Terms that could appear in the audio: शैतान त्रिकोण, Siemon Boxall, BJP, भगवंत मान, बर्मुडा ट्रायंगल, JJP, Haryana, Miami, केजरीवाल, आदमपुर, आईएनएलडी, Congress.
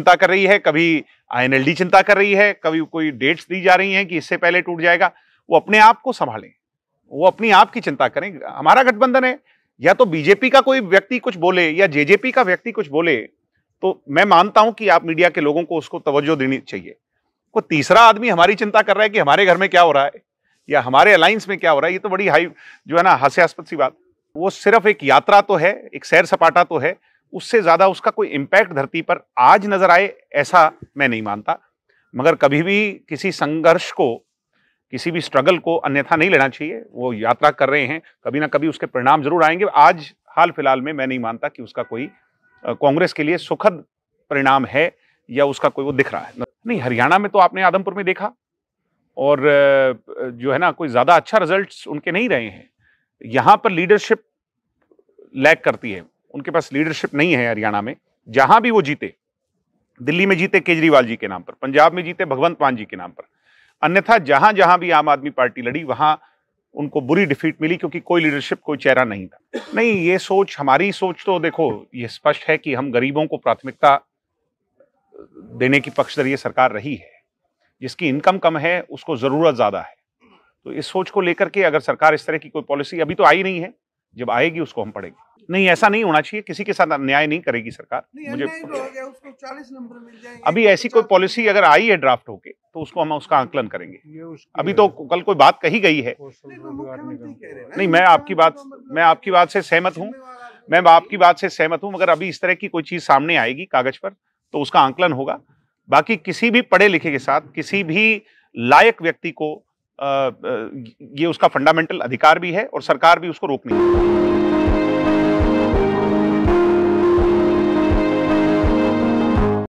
चिंता कर रही है, कभी आईएनएलडी चिंता कर रही है, कभी कोई डेट्स दी जा रही हैं कि इससे पहले टूट जाएगा। वो अपने आप को संभालें, वो अपनी आप की चिंता करें। हमारा गठबंधन है, या तो बीजेपी का कोई व्यक्ति कुछ बोले या जेजेपी का व्यक्ति कुछ बोले तो मैं मानता हूं कि आप मीडिया के लोगों को उसको तवज्जो देनी चाहिए। कोई तीसरा आदमी हमारी चिंता कर रहा है कि हमारे घर में क्या हो रहा है या हमारे अलायंस में क्या हो रहा है, ये तो बड़ी हाई जो है ना हास्यास्पद सी बात। वो सिर्फ एक यात्रा तो है, एक सैर सपाटा तो है, उससे ज़्यादा उसका कोई इम्पैक्ट धरती पर आज नज़र आए ऐसा मैं नहीं मानता। मगर कभी भी किसी संघर्ष को, किसी भी स्ट्रगल को अन्यथा नहीं लेना चाहिए। वो यात्रा कर रहे हैं, कभी ना कभी उसके परिणाम जरूर आएंगे। आज हाल फिलहाल में मैं नहीं मानता कि उसका कोई कांग्रेस के लिए सुखद परिणाम है या उसका कोई वो दिख रहा है। नहीं, हरियाणा में तो आपने आदमपुर में देखा और जो है ना कोई ज़्यादा अच्छा रिजल्ट्स उनके नहीं रहे हैं। यहाँ पर लीडरशिप लैक करती है, उनके पास लीडरशिप नहीं है हरियाणा में। जहाँ भी वो जीते, दिल्ली में जीते केजरीवाल जी के नाम पर, पंजाब में जीते भगवंत मान जी के नाम पर, अन्यथा जहाँ जहाँ भी आम आदमी पार्टी लड़ी वहाँ उनको बुरी डिफीट मिली क्योंकि कोई लीडरशिप, कोई चेहरा नहीं था। नहीं, ये सोच, हमारी सोच तो देखो ये स्पष्ट है कि हम गरीबों को प्राथमिकता देने की पक्षधर ये सरकार रही है। जिसकी इनकम कम है उसको ज़रूरत ज़्यादा है, तो इस सोच को लेकर के अगर सरकार इस तरह की कोई पॉलिसी, अभी तो आई नहीं है, जब आएगी उसको हम पढ़ेंगे। नहीं, ऐसा नहीं होना चाहिए, किसी के साथ अन्याय नहीं करेगी सरकार। मुझे उसको 40 नंबर मिल जाएंगे। अभी ऐसी कोई पॉलिसी अगर आई है ड्राफ्ट होके तो उसको हम उसका आकलन करेंगे। अभी तो कल कोई बात कही गई है। नहीं, मैं आपकी बात से सहमत हूँ, मगर अभी इस तरह की कोई चीज सामने आएगी कागज पर तो उसका आकलन होगा। बाकी किसी भी पढ़े लिखे के साथ, किसी भी लायक व्यक्ति को ये उसका फंडामेंटल अधिकार भी है और सरकार भी उसको रोक नहीं सकती।